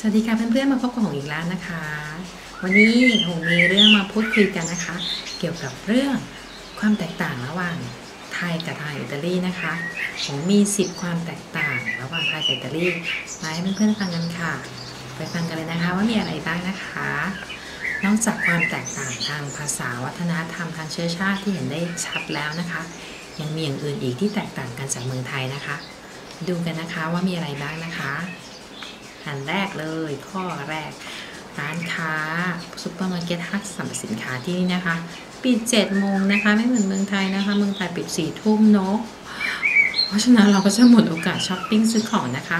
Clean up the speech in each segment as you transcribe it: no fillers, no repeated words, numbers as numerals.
สวัสดีค่ะเพื่อนๆมาพบกับหงอีกแล้วนะคะวันนี้หงมีเรื่องมาพูดคุยกันนะคะเกี่ยวกับเรื่องความแตกต่างระหว่างไทยกับทางอิตาลีนะคะหงมี10ความแตกต่างระหว่างไทยกับอิตาลีมาให้เพื่อนๆฟังกันค่ะไปฟังกันเลยนะคะว่ามีอะไรบ้างนะคะนอกจากความแตกต่างทางภาษาวัฒนธรรมทางเชื้อชาติที่เห็นได้ชัดแล้วนะคะยังมีอย่างอื่นอีกที่แตกต่างกันจากเมืองไทยนะคะดูกันนะคะว่ามีอะไรบ้างนะคะอันแรกเลยข้อแรกร้านค้าซุปเปอร์มาร์เก็ตห้างสรรพสินค้าที่นี่นะคะปิด7โมงนะคะไม่เหมือนเมืองไทยนะคะเมืองไทยปิด4 ทุ่มเนาะเพราะฉะนั้นเราก็จะหมดโอกาสช้อปปิ้งซื้อของนะคะ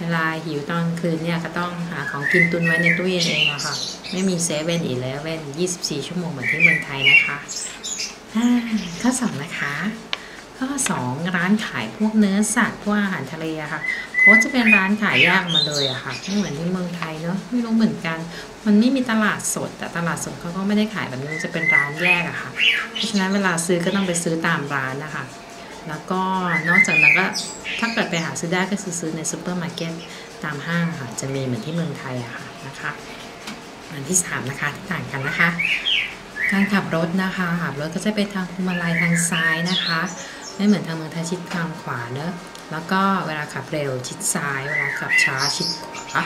เวลาหิวตอนคืนเนี่ยก็ต้องหาของกินตุนไว้ในตู้เย็นเองอะค่ะไม่มี7-Eleven 24 ชั่วโมงเหมือนที่เมืองไทยนะคะข้อ2นะคะข้อ2ร้านขายพวกเนื้อสัตว์พวกอาหารทะเลอะค่ะเขาจะเป็นร้านขายย่างมาเลยอะค่ะไม่เหมือนที่เมืองไทยเนาะไม่รู้เหมือนกันมันไม่มีตลาดสดแต่ตลาดสดเขาก็ไม่ได้ขายแบบนี้จะเป็นร้านแยกอะค่ะเพราะฉะนั้นเวลาซื้อก็ต้องไปซื้อตามร้านนะคะแล้วก็นอกจากนั้นก็ถ้าเกิดไปหาซื้อได้ก็ซื้อในซูเปอร์มาร์เก็ตตามห้างค่ะจะมีเหมือนที่เมืองไทยอะค่ะนะคะอันที่3นะคะที่ต่างกันนะคะการขับรถนะคะขับรถก็จะไปทางพวงมาลัยทางซ้ายนะคะไม่เหมือนทางเมืองไทยชิดทางขวาเนอะแล้วก็เวลาขับเร็วชิดซ้ายเวลาขับช้าชิดขวา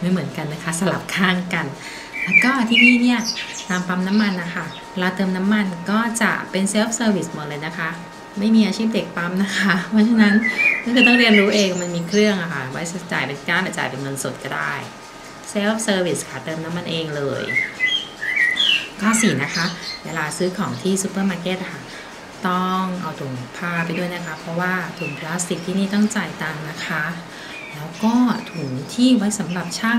ไม่เหมือนกันนะคะสลับข้างกันแล้วก็ที่นี่เนี่ยตามปั๊มน้ำมันนะคะเวลาเติมน้ำมันก็จะเป็นเซลฟ์เซอร์วิสหมดเลยนะคะไม่มีอาชีพเด็กปั๊มนะคะเพราะฉะนั้นก็จะต้องเรียนรู้เองมันมีเครื่องอะค่ะไว้จ่ายเป็นก้านหรือจ่ายเป็นเงินสดก็ได้เซลฟ์เซอร์วิสค่ะเติมน้ำมันเองเลยข้อ4นะคะเวลาซื้อของที่ซูเปอร์มาร์เก็ตค่ะต้องเอาถุงผ้าไปด้วยนะคะเพราะว่าถุงพลาสติกที่นี่ต้องจ่ายตังค์นะคะแล้วก็ถุงที่ไว้สำหรับช่าง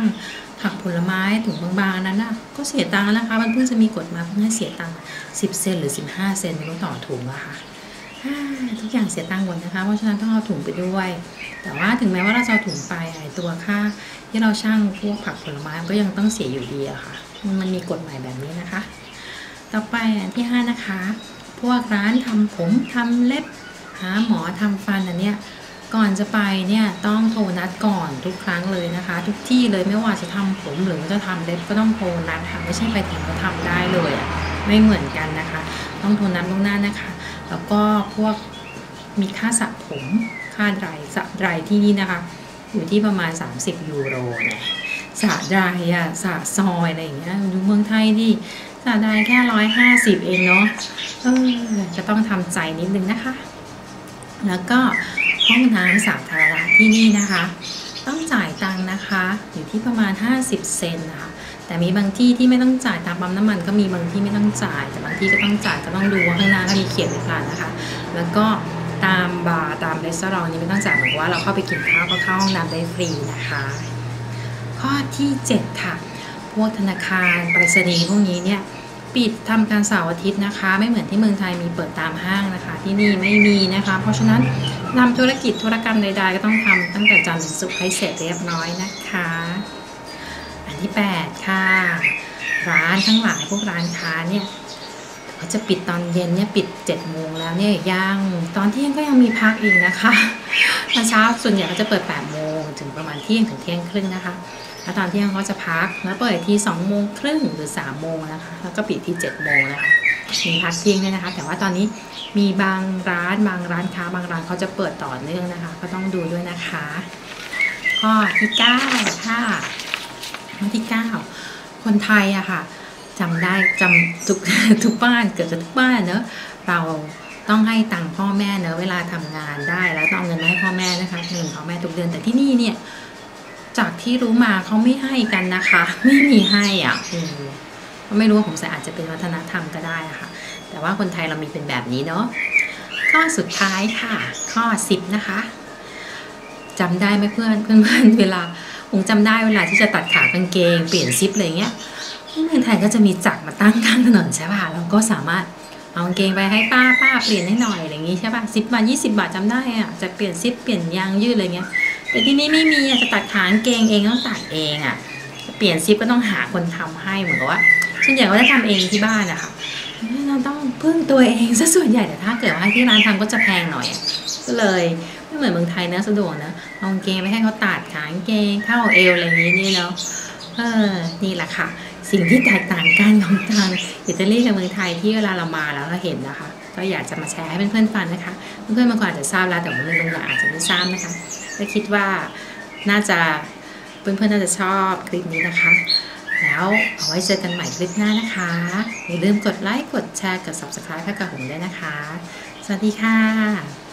ผักผลไม้ถุงบางๆนั้นนะก็เสียตังค์นะคะมันเพิ่งจะมีกฎมาเพิ่งให้เสียตังค์10 เซนต์หรือ15 เซนต์ไม่รู้ต่อถุงอะค่ะทุกอย่างเสียตังค์หมดนะคะเพราะฉะนั้นต้องเอาถุงไปด้วยแต่ว่าถึงแม้ว่าเราจะเอาถุงไปตัวค่าที่เราช่างพวกผักผลไม้ก็ยังต้องเสียอยู่ดีอะค่ะมันมีกฎหมายแบบนี้นะคะต่อไปที่5นะคะพวกร้านทำผมทำเล็บหาหมอทำฟันอันเนี้ยก่อนจะไปเนี่ยต้องโทรนัดก่อนทุกครั้งเลยนะคะทุกที่เลยไม่ว่าจะทำผมหรือจะทำเล็บก็ต้องโทรนัดค่ะไม่ใช่ไปถึงก็ทำได้เลยอ่ะไม่เหมือนกันนะคะต้องโทรนัดล่วงหน้านะคะแล้วก็พวกมีค่าสระผมค่าไดร์สระไดร์ที่นี่นะคะอยู่ที่ประมาณ30 ยูโรเนี่ยสระไดร์อ่ะสระซอยอะไรอย่างเงี้ยอยู่เมืองไทยที่สระไดร์แค่150เองเนาะจะต้องทำใจนิดนึงนะคะแล้วก็ห้องน้ำสาธารณะที่นี่นะคะต้องจ่ายตังค์นะคะอยู่ที่ประมาณ50 เซนต์นะคะแต่มีบางที่ที่ไม่ต้องจ่ายตามปั๊มน้ำมันก็มีบางที่ไม่ต้องจ่ายแต่บางที่ก็ต้องจ่ายก็ต้องดูว่าข้างหน้ามีเขียนหรือเปล่านะคะแล้วก็ตามบาร์ตามรีสอร์ทนี้ไม่ต้องจ่ายเหมือนว่าเราเข้าไปกินข้าวก็เข้าห้องน้ำได้ฟรีนะคะข้อที่7ค่ะพวกธนาคารไปรษณีย์พวกนี้เนี่ยปิดทำการเสาร์อาทิตย์นะคะไม่เหมือนที่เมืองไทยมีเปิดตามห้างนะคะที่นี่ไม่มีนะคะเพราะฉะนั้นนำธุรกิจธุรกรรมใดๆก็ต้องทำตั้งแต่จันทร์ถึงศุกร์ให้เสร็จเรียบร้อยนะคะอันที่8ค่ะร้านทั้งหลายพวกร้านค้าเนี่ยเขาจะปิดตอนเย็นเนี่ยปิด7 โมงแล้วเนี่ยยังตอนเที่ยงก็ยังมีพักอีกนะคะตอนเช้าส่วนใหญ่เขาจะเปิด8 โมงถึงประมาณเที่ยงถึงเที่ยงครึ่งนะคะแล้วตอนเที่ยงเขาจะพักแล้วเปิดที่2 โมงครึ่งหรือ3 โมงนะคะแล้วก็ปิดที่7 โมงนะคะมีพักเที่ยงด้วยนะคะแต่ว่าตอนนี้มีบางร้านค้าบางร้านเขาจะเปิดต่อเนื่องนะคะก็ต้องดูด้วยนะคะข้อที่9ค่ะข้อที่9คนไทยอะค่ะจำได้จำทุกบ้านเกือบจะทุกบ้านเนอะเราต้องให้ตังค์พ่อแม่เนอะเวลาทำงานได้แล้วต้องเอาเงินมาให้พ่อแม่นะคะพ่อแม่ทุกเดือนแต่ที่นี่เนี่ยจากที่รู้มาเขาไม่ให้กันนะคะไม่มีให้อ่ะไม่รู้ผมอาจจะเป็นวัฒนธรรมก็ได้ค่ะแต่ว่าคนไทยเรามีเป็นแบบนี้เนาะข้อสุดท้ายค่ะข้อ10นะคะจำได้ไหมเพื่อนเวลาผมจำได้เวลาที่จะตัดขากางเกงเปลี่ยนซิปอะไรเงี้ยเมืองไทยก็จะมีจักรมาตั้งข้างถนนใช่ป่ะเราก็สามารถเอากางเกงไปให้ป้าเปลี่ยนให้หน่อยอะไรอย่างงี้ใช่ป่ะ10 บาท 20 บาทจำได้อ่ะจะเปลี่ยนซิปเปลี่ยนยางยืดอะไรเงี้ยแต่ที่นี่ไม่มีจะตัดขากางเกงเองต้องตัดเองอ่ะเปลี่ยนซิปก็ต้องหาคนทำให้เหมือนกับว่าส่วนใหญ่ก็จะทำเองที่บ้านนะคะเราต้องพึ่งตัวเองซะส่วนใหญ่แต่ถ้าเกิดว่าที่ร้านทำก็จะแพงหน่อยก็เลย ไม่เหมือนเมืองไทยนะสะดวกนะเอากางเกงไปให้เขาตัดขากางเกงเข้าเอวอะไรนี้นี่เนาะนี่แหละค่ะสิ่งที่แตกต่างกันของทางอิตาลีกับเมืองไทยที่เวลาเรามาแล้วเราเห็นนะคะก็อยากจะมาแชร์ให้เพื่อนๆฟังนะคะเพื่อนๆบางคนอาจจะทราบแล้วแต่บางคนอาจจะไม่ทราบนะคะก็คิดว่าน่าจะเพื่อนๆน่าจะชอบคลิปนี้นะคะแล้วเอาไว้เจอกันใหม่คลิปหน้านะคะอย่าลืมกดไลค์กดแชร์กด subscribe ให้กับผมด้วยนะคะสวัสดีค่ะ